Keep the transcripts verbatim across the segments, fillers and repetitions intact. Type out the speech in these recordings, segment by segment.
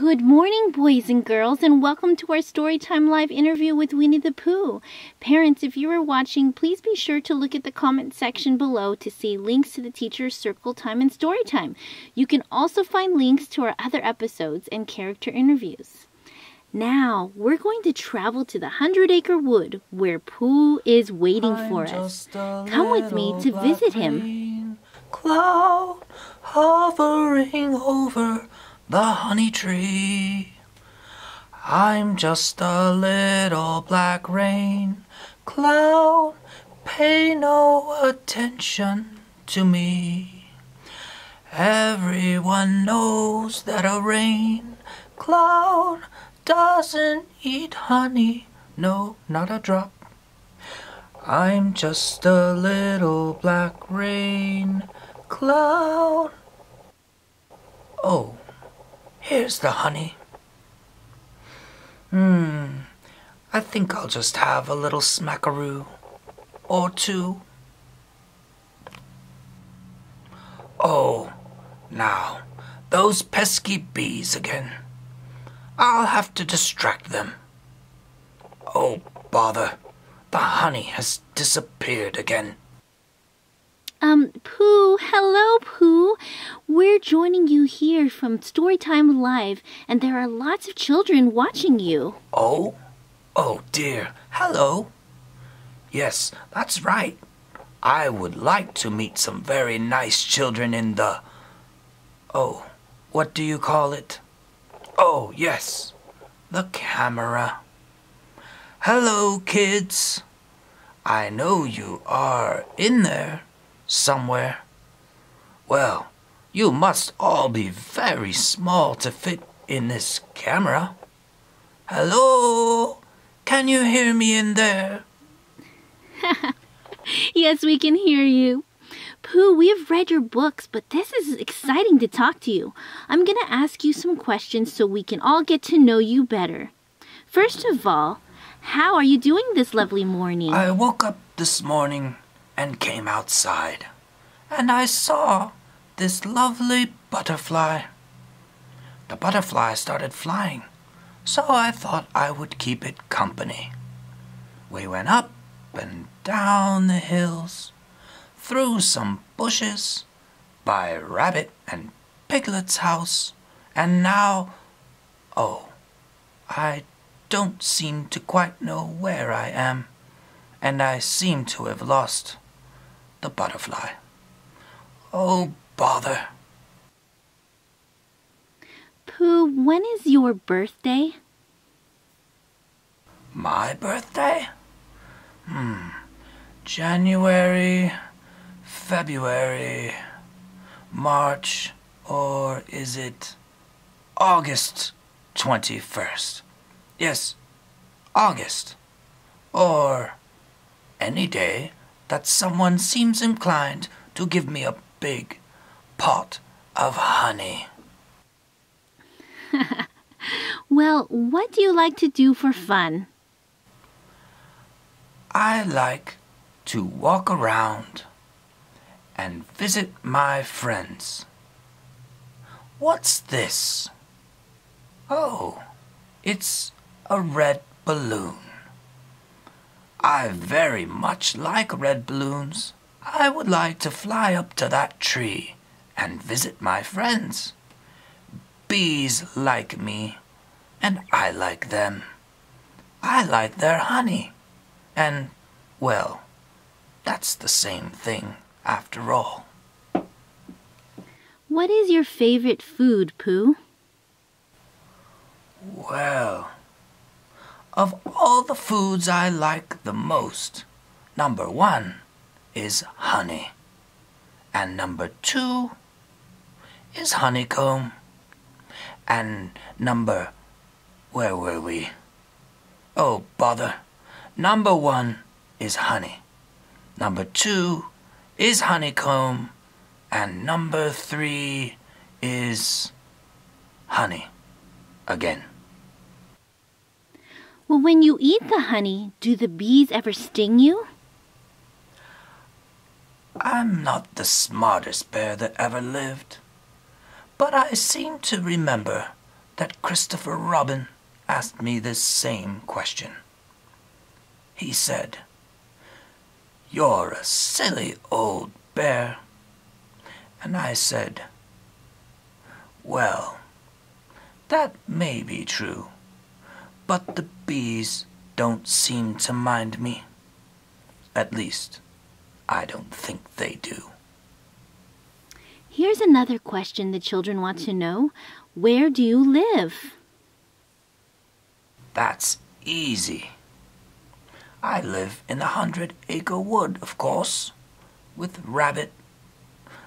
Good morning, boys and girls, and welcome to our Storytime Live interview with Winnie the Pooh. Parents, if you are watching, please be sure to look at the comment section below to see links to the Teacher's Circle Time and Storytime. You can also find links to our other episodes and character interviews. Now, we're going to travel to the Hundred Acre Wood, where Pooh is waiting I'm for us. Come with me to visit him. Cloud hovering over the honey tree. I'm just a little black rain cloud. Pay no attention to me. Everyone knows that a rain cloud doesn't eat honey. No, not a drop. I'm just a little black rain cloud. Oh. Here's the honey. Hmm, I think I'll just have a little smackaroo or two. Oh, now, those pesky bees again. I'll have to distract them. Oh, bother. The honey has disappeared again. Um, Pooh, hello Pooh. We're joining you here from Storytime Live, and there are lots of children watching you. Oh? Oh dear, hello. Yes, that's right. I would like to meet some very nice children in the... Oh, what do you call it? Oh, yes, the camera. Hello, kids. I know you are in there. Somewhere. Well, you must all be very small to fit in this camera. Hello? Can you hear me in there? Yes, we can hear you. Pooh, we have read your books, but this is exciting to talk to you. I'm going to ask you some questions so we can all get to know you better. First of all, how are you doing this lovely morning? I woke up this morning and came outside, and I saw this lovely butterfly. The butterfly started flying, so I thought I would keep it company. We went up and down the hills, through some bushes, by Rabbit and Piglet's house, and now, oh, I don't seem to quite know where I am, and I seem to have lost the butterfly. Oh, bother. Pooh, when is your birthday? My birthday? Hmm. January, February, March, or is it August twenty-first? Yes, August. Or any day that someone seems inclined to give me a big pot of honey. Well, what do you like to do for fun? I like to walk around and visit my friends. What's this? Oh, it's a red balloon. I very much like red balloons. I would like to fly up to that tree and visit my friends. Bees like me, and I like them. I like their honey. And, well, that's the same thing after all. What is your favorite food, Pooh? Well, of all the foods I like the most, number one is honey, and number two is honeycomb, and number, where were we? Oh, bother. Number one is honey, number two is honeycomb, and number three is honey again. Well, when you eat the honey, do the bees ever sting you? I'm not the smartest bear that ever lived, but I seem to remember that Christopher Robin asked me this same question. He said, "You're a silly old bear." And I said, "Well, that may be true, but the bees don't seem to mind me. At least, I don't think they do." Here's another question the children want to know. Where do you live? That's easy. I live in the Hundred Acre Wood, of course, with Rabbit.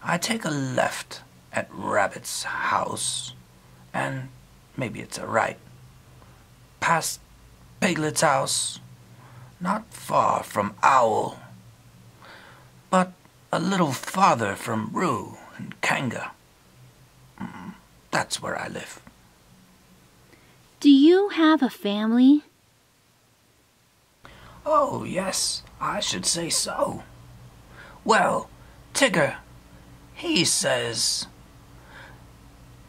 I take a left at Rabbit's house, and maybe it's a right, past Piglet's house, not far from Owl, but a little farther from Roo and Kanga. That's where I live. Do you have a family? Oh, yes, I should say so. Well, Tigger, he says,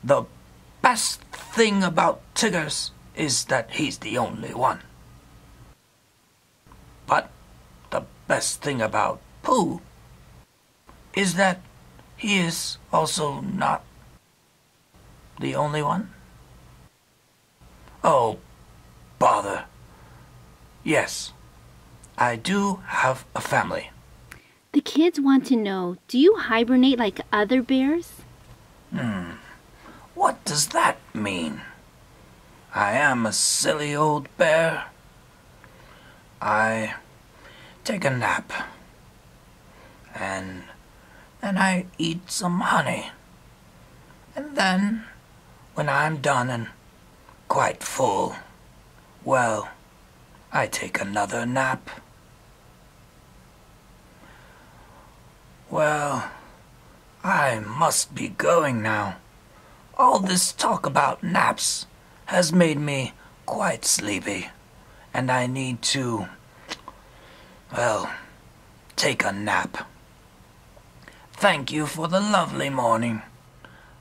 the best thing about Tiggers is that he's the only one. But the best thing about Pooh is that he is also not the only one? Oh, bother. Yes, I do have a family. The kids want to know, do you hibernate like other bears? Hmm, what does that mean? I am a silly old bear. I take a nap, and then I eat some honey, and then when I'm done and quite full, well, I take another nap. Well, I must be going now. All this talk about naps has made me quite sleepy, and I need to, well, take a nap. Thank you for the lovely morning.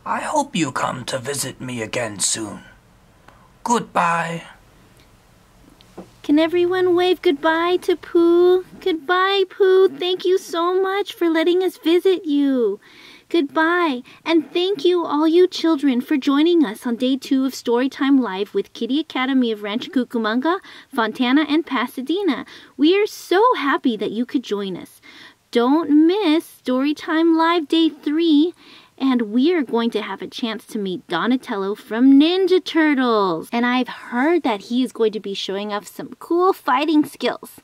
I hope you come to visit me again soon. Goodbye. Can everyone wave goodbye to Pooh? Goodbye, Pooh. Thank you so much for letting us visit you. Goodbye. And thank you, all you children, for joining us on day two of Storytime Live with Kiddie Academy of Rancho Cucamonga, Fontana, and Pasadena. We are so happy that you could join us. Don't miss Storytime Live Day three. And we are going to have a chance to meet Donatello from Ninja Turtles. And I've heard that he is going to be showing off some cool fighting skills.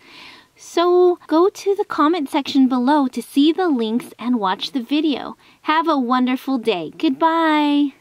So go to the comment section below to see the links and watch the video. Have a wonderful day. Goodbye.